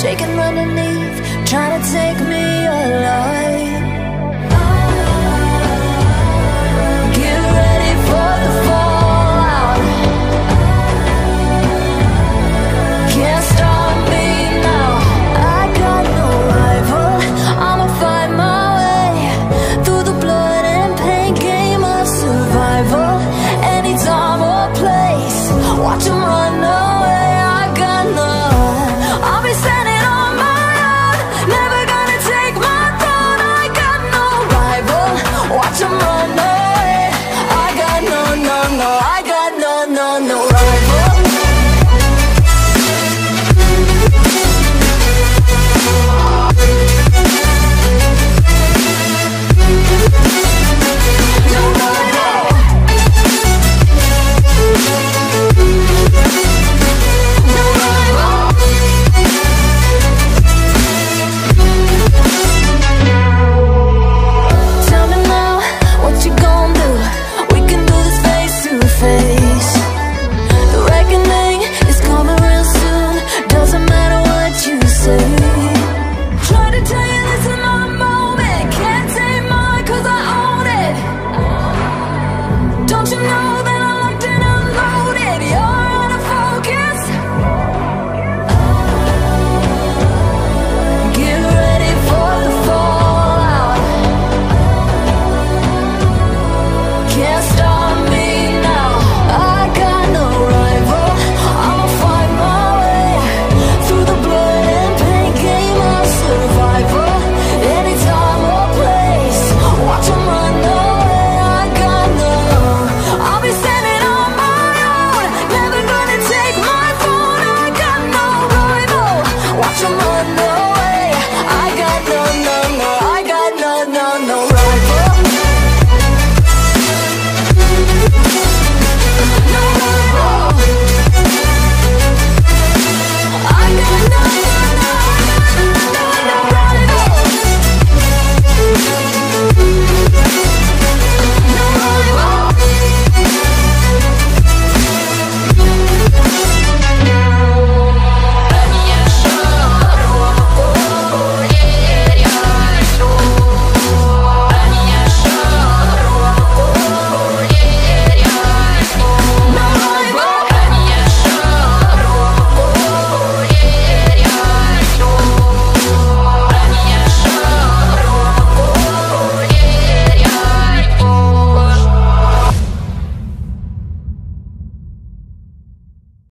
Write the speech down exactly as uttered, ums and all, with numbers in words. shaking underneath, trying to take me alive. Get ready for the fallout. Can't stop me now. I got no rival. I'ma find my way through the blood and pain, game of survival. Any time or place, watch 'em run away. I got no. I'll be standing on my own, never gonna take my throne. I got no rival, watch 'em run away. I got no, no, no, I got no, no, no.